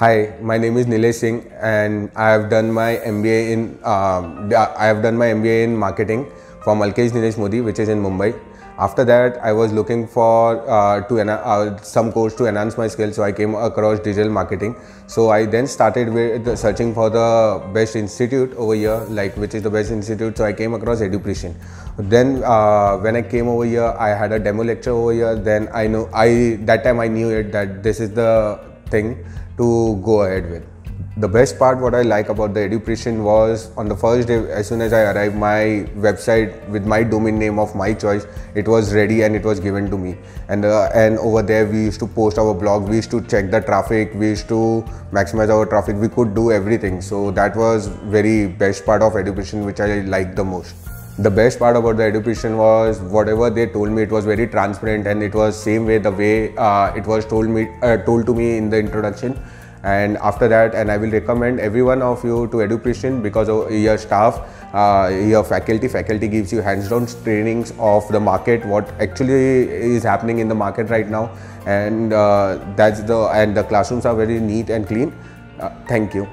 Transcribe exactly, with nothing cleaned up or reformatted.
Hi, my name is Nilesh Singh, and I have done my M B A in uh, I have done my M B A in marketing from Alkesh Dinesh Modi, which is in Mumbai. After that, I was looking for uh, to uh, some course to enhance my skills, so I came across digital marketing. So I then started with searching for the best institute over here, like which is the best institute. So I came across EduPristine. Then uh, when I came over here, I had a demo lecture over here. Then I know I that time I knew it that this is the thing to go ahead with. The best part what I like about the EduPristine was on the first day, as soon as I arrived, my website with my domain name of my choice, it was ready and it was given to me. And uh, and over there we used to post our blog, we used to check the traffic, we used to maximize our traffic, we could do everything. So that was very best part of EduPristine which I liked the most. The best part about the EduPristine was whatever they told me, it was very transparent, and it was same way the way uh, it was told me uh, told to me in the introduction. And after that, and I will recommend every one of you to EduPristine because of your staff, uh, your faculty. Faculty gives you hands-on trainings of the market, what actually is happening in the market right now, and uh, that's the and the classrooms are very neat and clean. Uh, thank you.